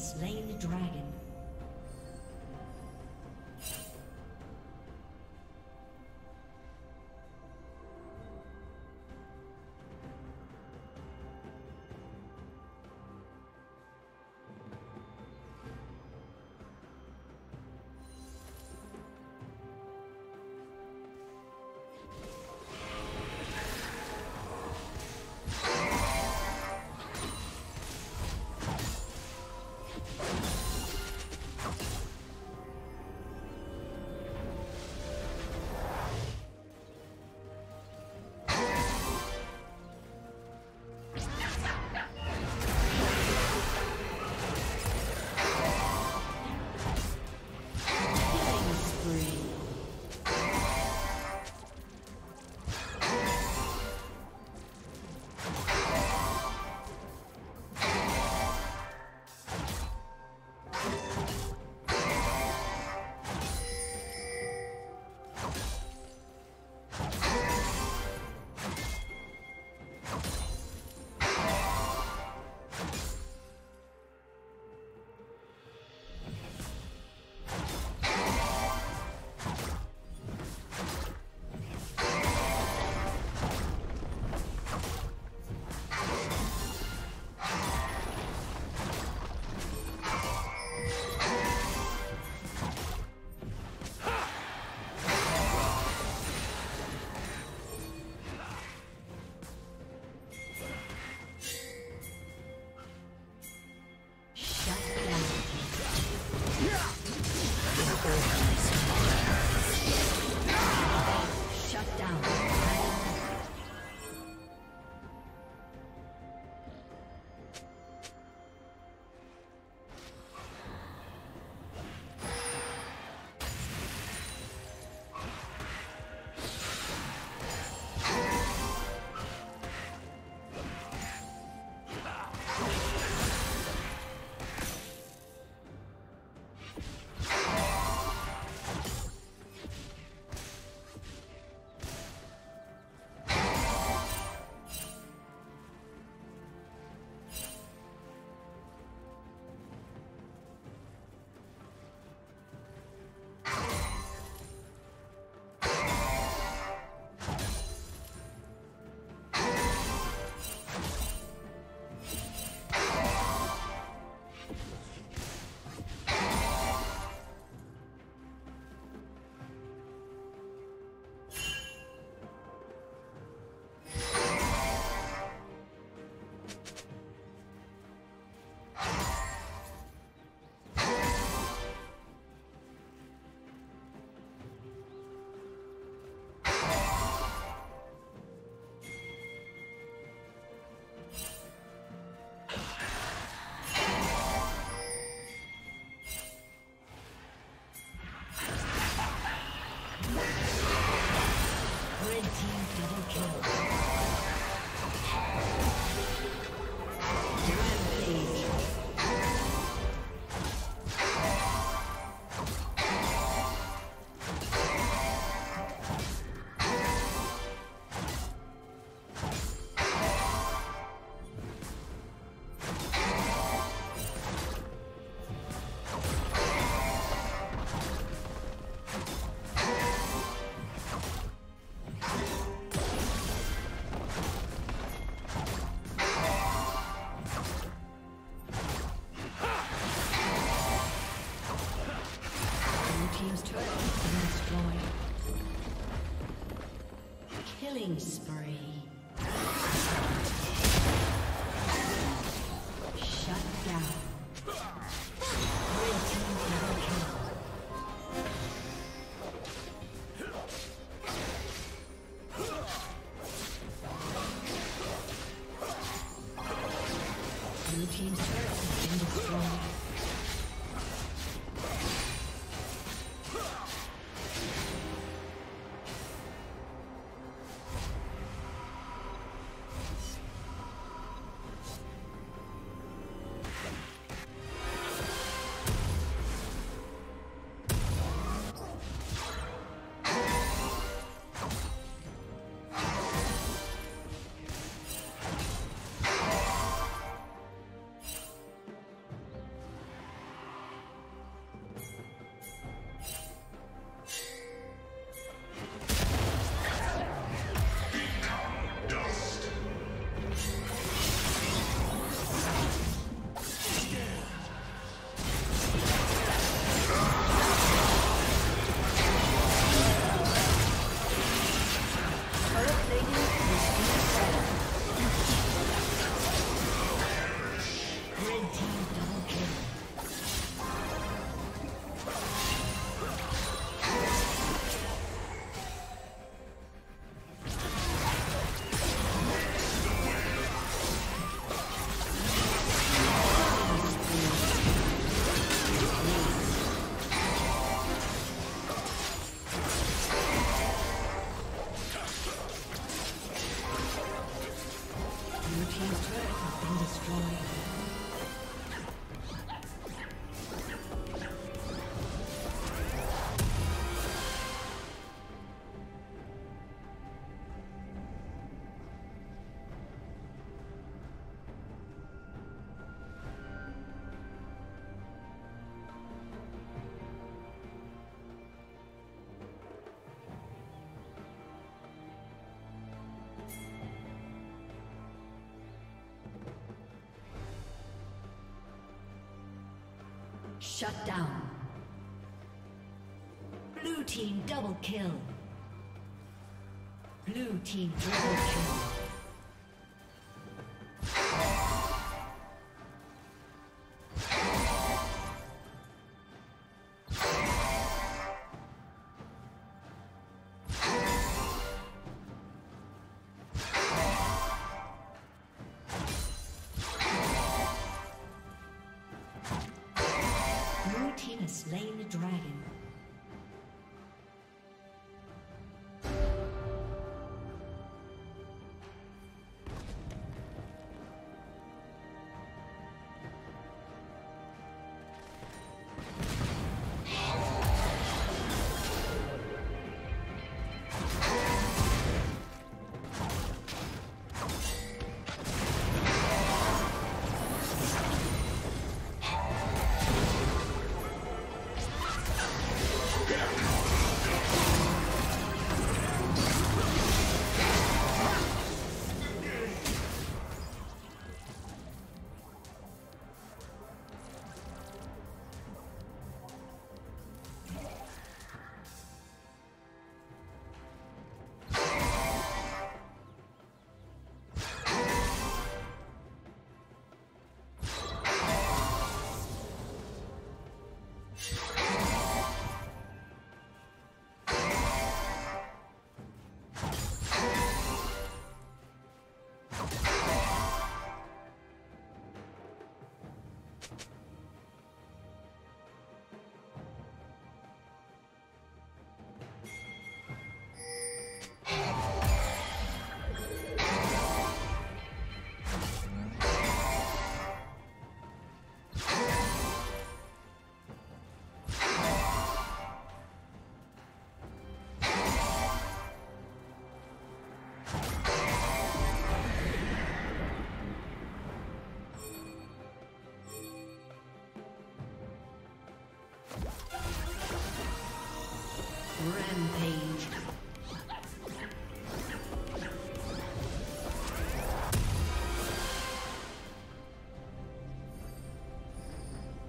has slain the dragon. Killing spree. Shut down. Shut down. Blue team double kill. Blue team double kill.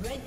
Red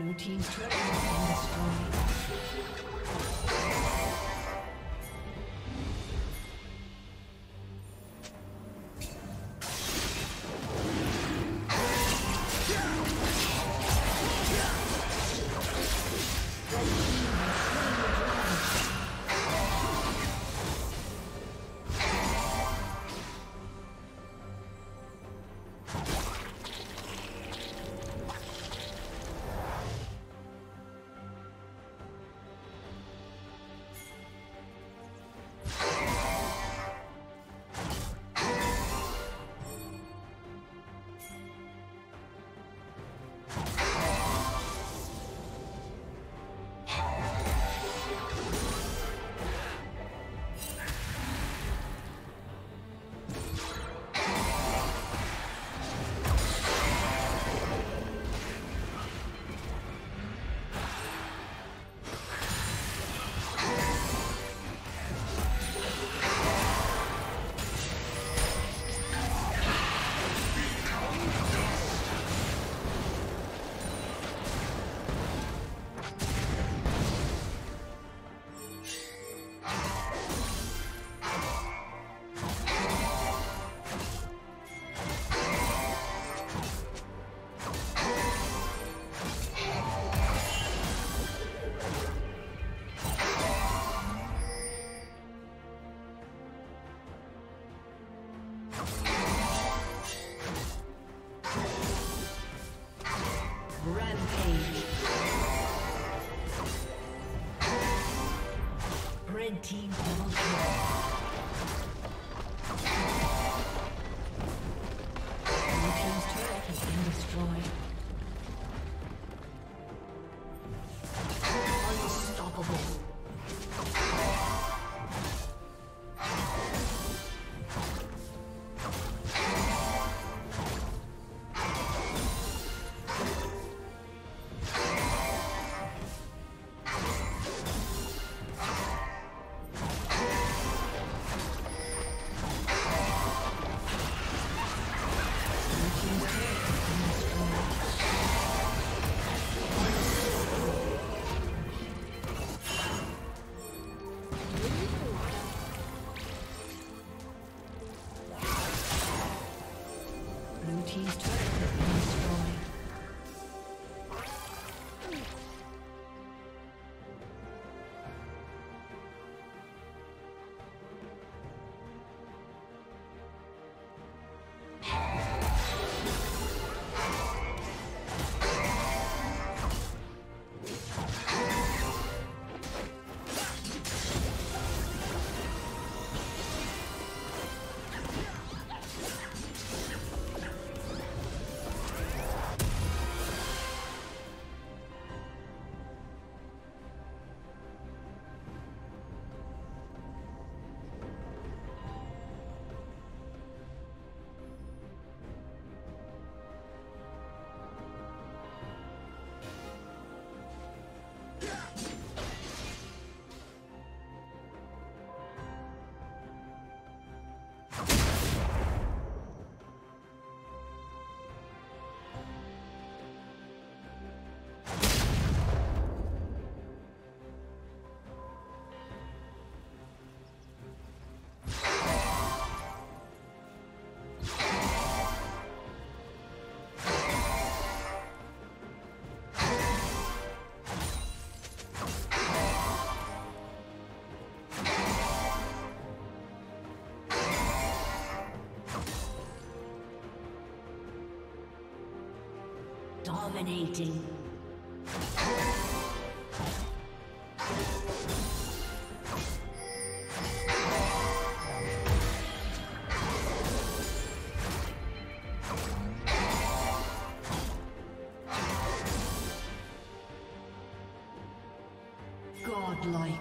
Blue team's turret has been destroyed. Team double kill. Your team's turret has been destroyed. Dominating. Godlike.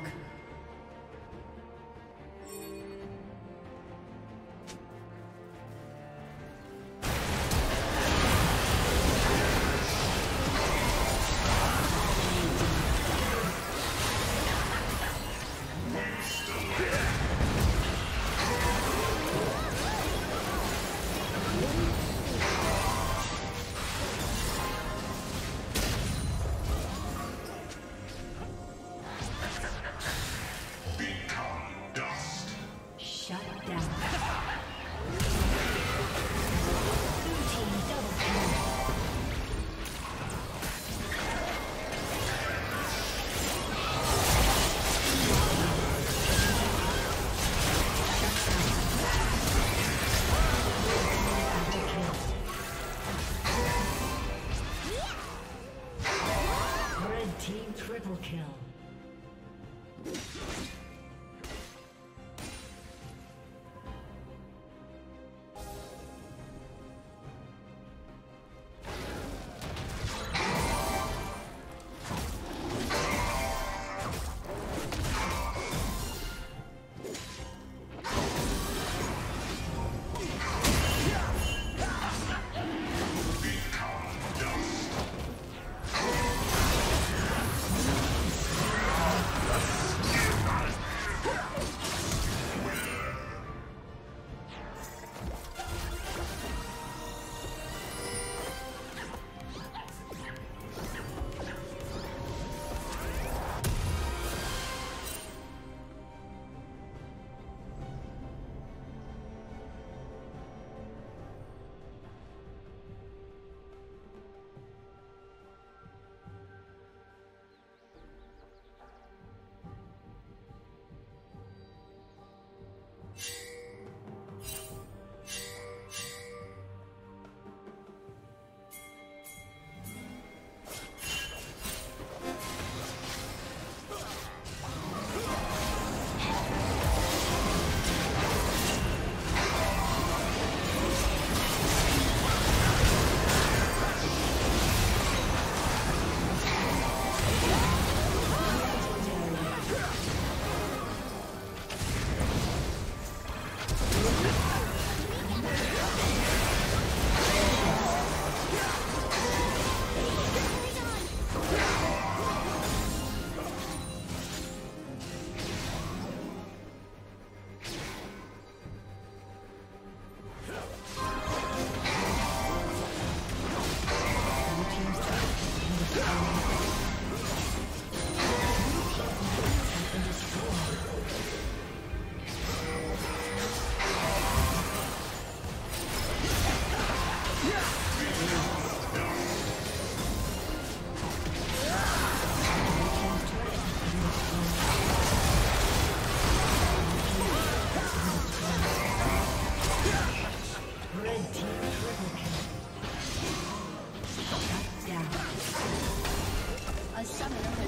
A summoner